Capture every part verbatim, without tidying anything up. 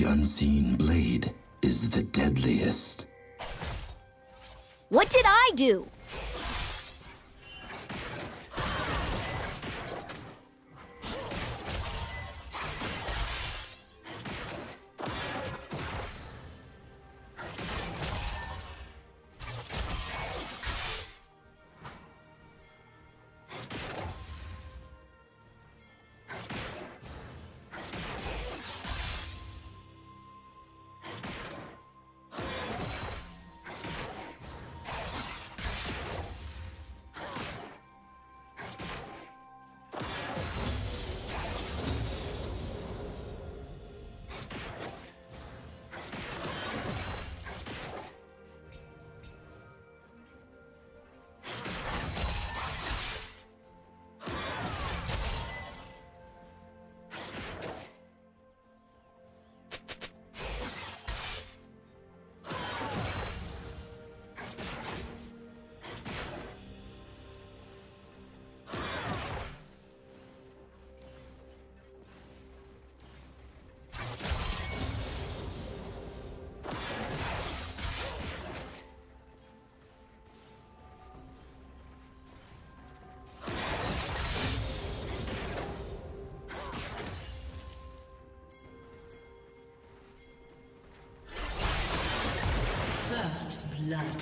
The unseen blade is the deadliest. What did I do? Love.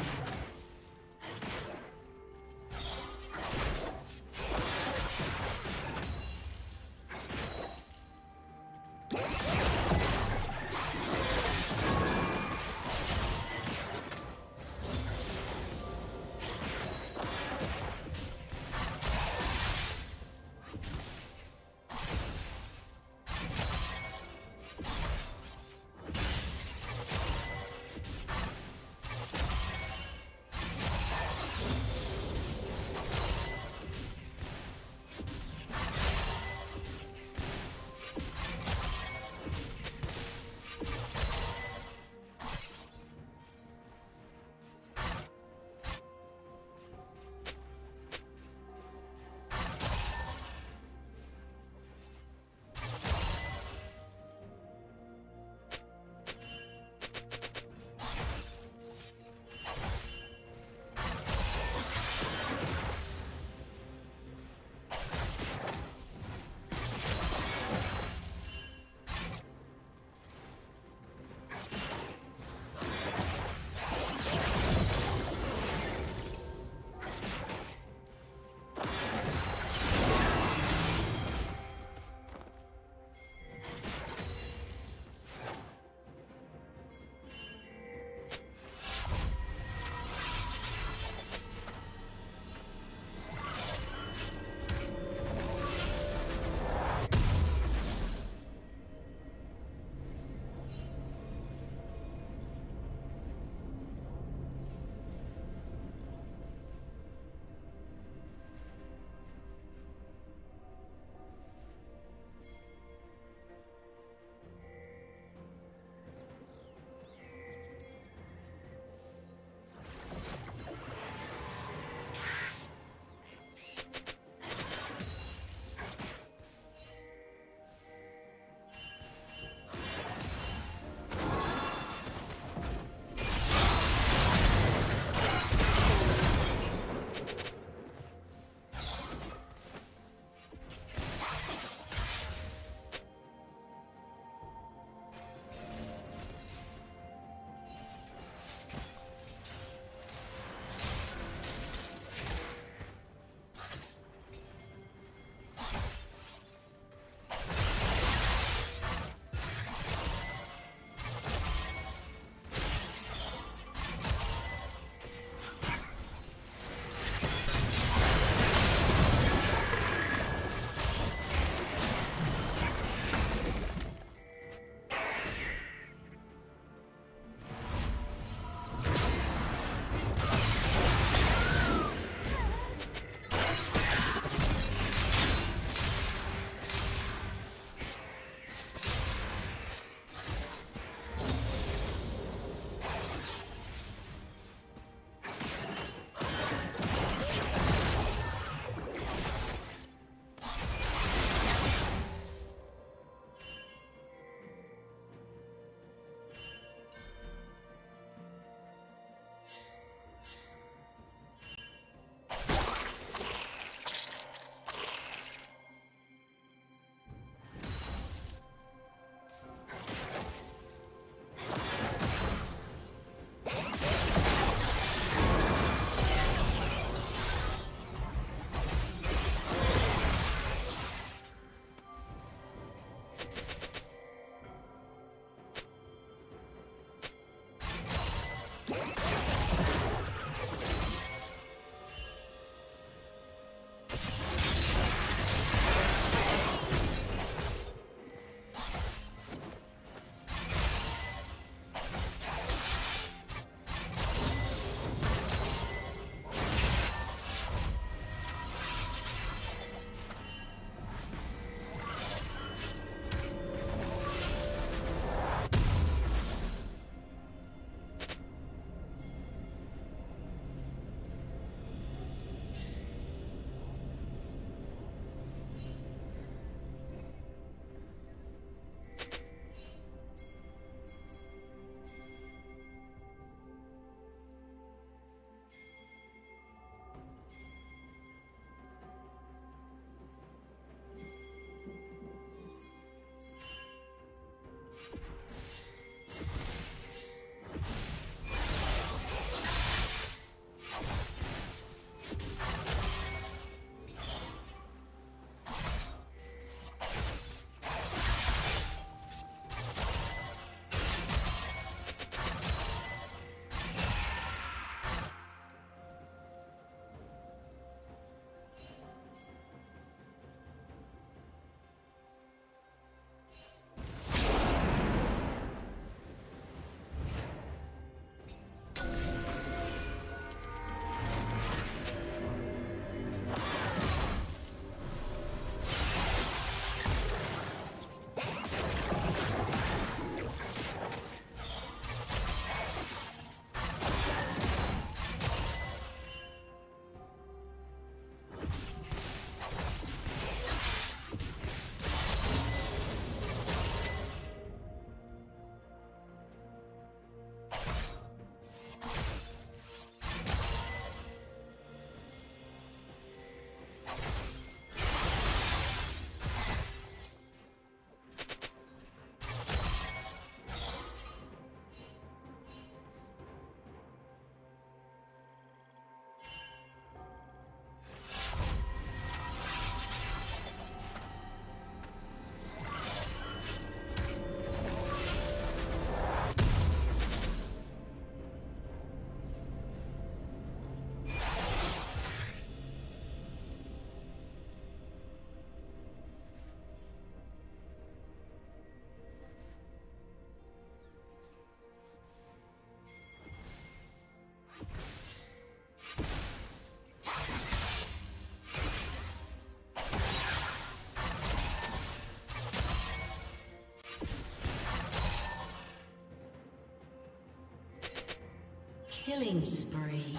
Killing spree.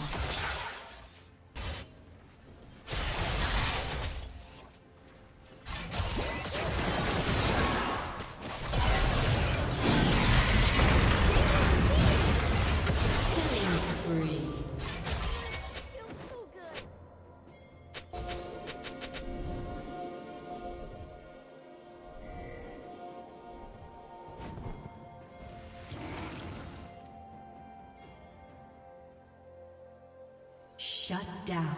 Shut down.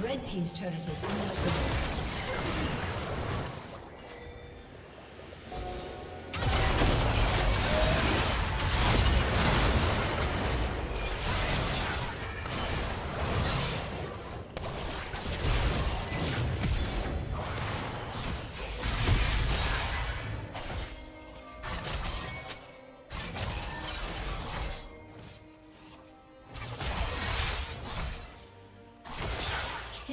Red team's turret has been destroyed.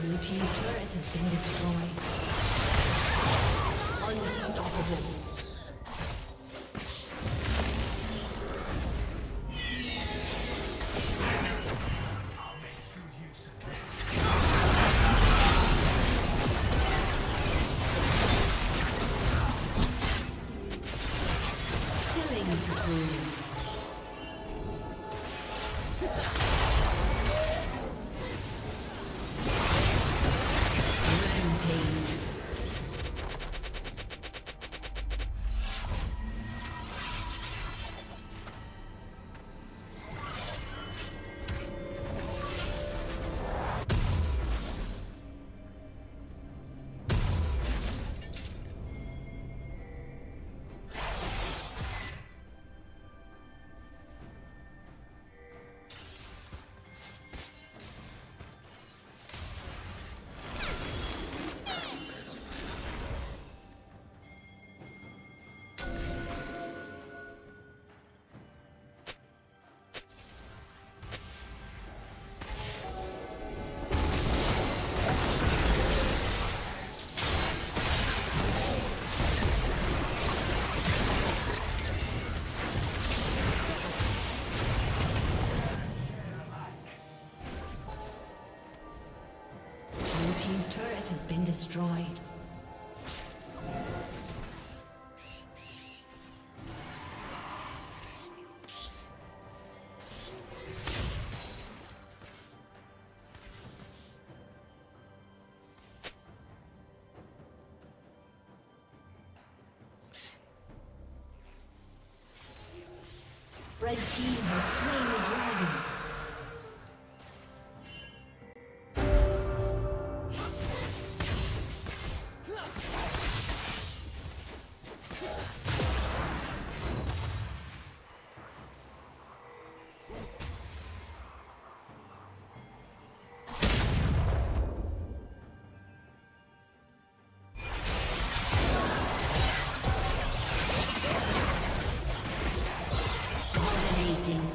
Blue team's turret has been destroyed. Unstoppable. Destroyed. Red team has slain the dragon. Dominating.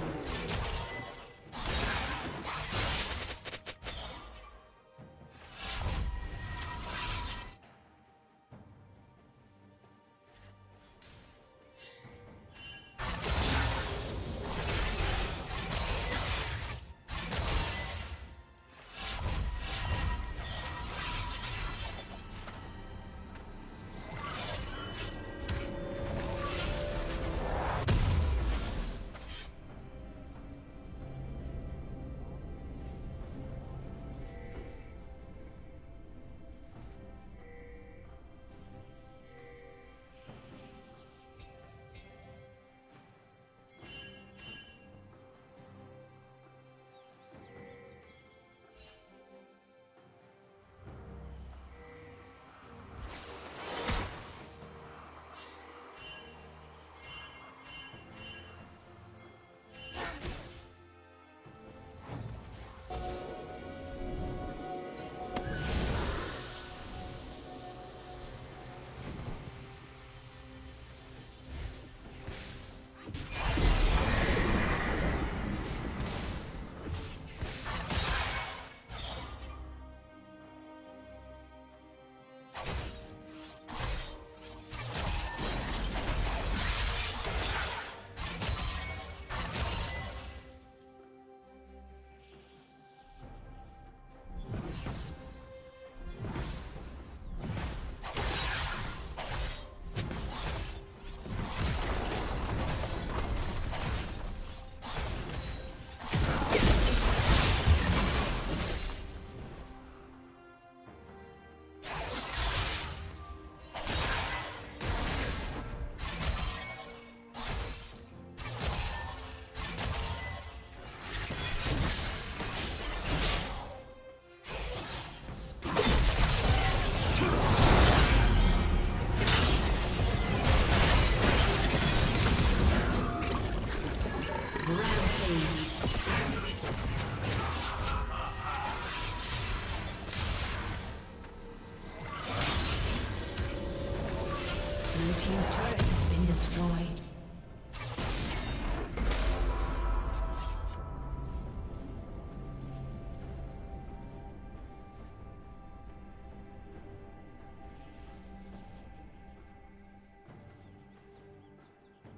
Blue team's turret has been destroyed.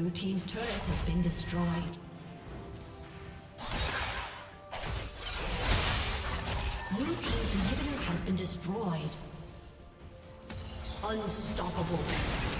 Blue team's turret has been destroyed. Blue team's inhibitor has been destroyed. Unstoppable.